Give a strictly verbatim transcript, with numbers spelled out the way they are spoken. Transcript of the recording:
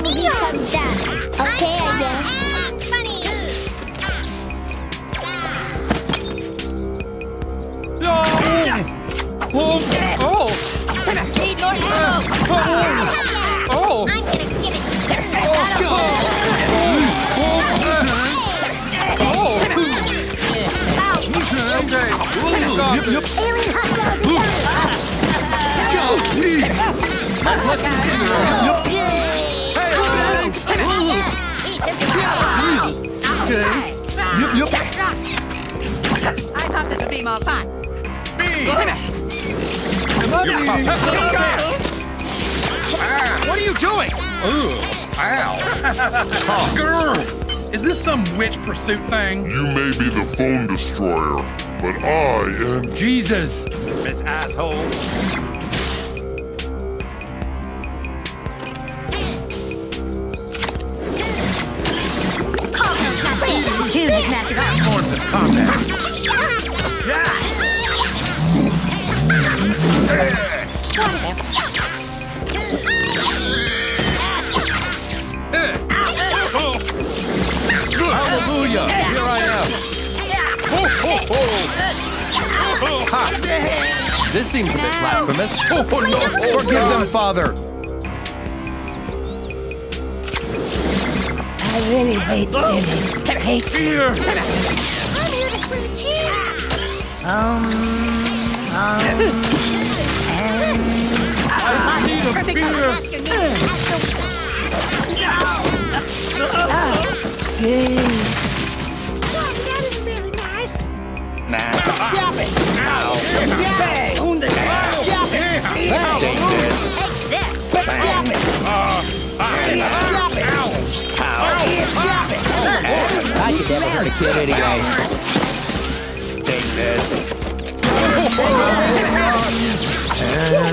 when he comes down. Okay, I guess. No! Oh! Oh! Oh! Oh! I'm gonna get it. Yep, yep. Alien hot dogs. I thought this would be more fun. What are you doing? Ooh. Ow. Girl. Is this some witch pursuit thing? You may be the phone destroyer, but I am Jesus, this asshole. All forms of combat. Hallelujah! Here I am. Ho, ho, ho. Ho, ho. This seems a bit blasphemous. Oh, oh, no. Forgive them, Father. I really hate living. I hate fear. I'm here to scream cheer. Um, um, I need a fear. Nah. Stop it! Ow! Bang! Stop it! Stop it! Stop it! Ow! Stop it! I could never hurt a kid anyway. Take this.